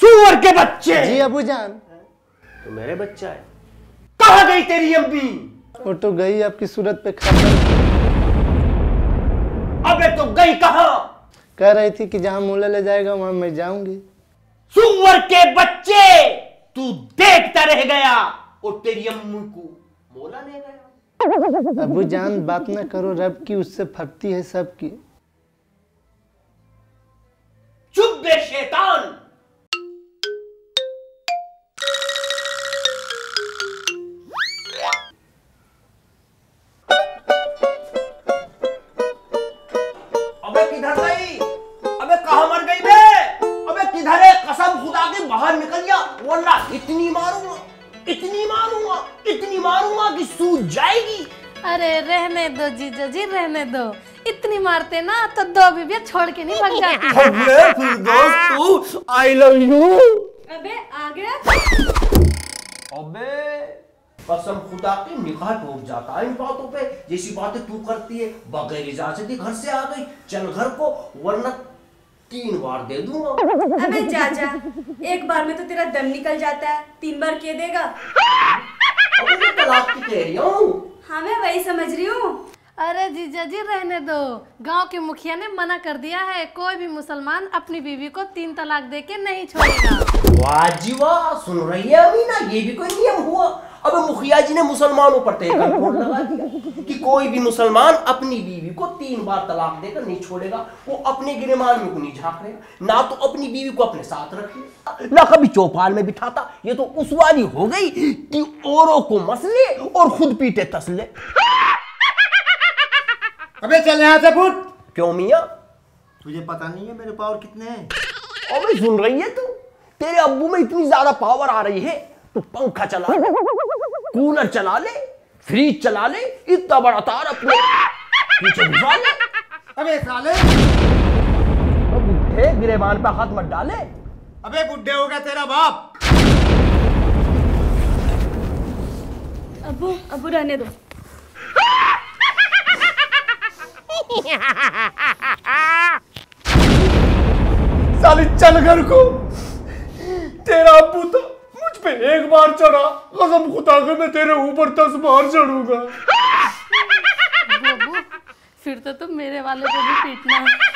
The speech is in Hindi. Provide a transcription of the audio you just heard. सूअर के बच्चे। जी अबूजान। तो मेरे बच्चा है। कहाँ गई तेरी अम्मी? वो तो गई आपकी सूरत पे खबर। अबे तो गई कहाँ? कह रही थी कि जहाँ मूला ले जाएगा वहाँ मैं जाऊंगी। सूअर के बच्चे, तू देखता रह गया और तेरी अम्मी को मूला ले गया। अबूजान बात ना करो रब की, उससे फटती है सबकी। चुप बे शैतान। अबे किधर गई? अबे कहाँ मर गई बे? अबे किधर है? कसम खुदा की बाहर निकल गया, वरना इतनी मारूंगा, इतनी मारूंगा, इतनी मारूंगा कि सूझ जाएगी। अरे रहने दो जीजा जी, रहने दो। इतनी मारते ना तो दो बीबियां छोड़ के नहीं भाग जाती। अबे फिर दोस्त आई लव यू। अबे आ गया। अबे कसम खुदा की निकाह टूट जाता है इन बातों पे। जैसी बातें तू करती है बगैर इजाजत ही घर से आ गई, चल घर को, वरना 3 बार दे दूंगा। अबे जाजा, एक बार में तो तेरा दम निकल जाता है, 3 बार के देगा। अबे मैं तलाक की कह रही हूँ। हाँ मैं वही समझ रही हूँ। अरे जीजा जी रहने दो, गांव के मुखिया ने मना कर दिया है, कोई भी मुसलमान अपनी बीवी को 3 तलाक दे के नहीं छोड़ेगा। वाह जी वाह, सुन रही है अमीना, ये भी कोई नियम हुआ? अबे मुखिया जी ने मुसलमानों पर तय लगा दिया कि कोई भी मुसलमान अपनी बीवी को 3 बार तलाक देकर नहीं छोड़ेगा। वो अपने गिरमान में को नहीं झाँक रहेगा, ना तो अपनी बीवी को अपने साथ रखे, ना कभी चौपाल में बिठाता। ये तो उस वाली हो गई कि औरों को मसले और खुद पीटे तसले। अबे चल यहाँ से फुट। क्यों मियाँ? तुझे पता नहीं है मेरे पावर कितने हैं? अबे सुन रही है तू, तेरे अब्बू में इतनी ज्यादा पावर आ रही है, तू पंखा चला ले, कूलर चला ले, फ्रिज चला ले, इतना बड़ा तार अपने पीछे घुसा ले। अबे साले, बुढ़े गिरेबान पे हाथ मत डाले। अबे बुढ़े हो गया तेरा बाप। अबू अबू रहने दो। साले चल घर को। तेरा अबू तो मुझ पे 1 बार चढ़ा, कसम खुदा के मैं तेरे ऊपर 10 बार चढ़ूंगा। फिर तो तुम मेरे वाले को भी पीटना है।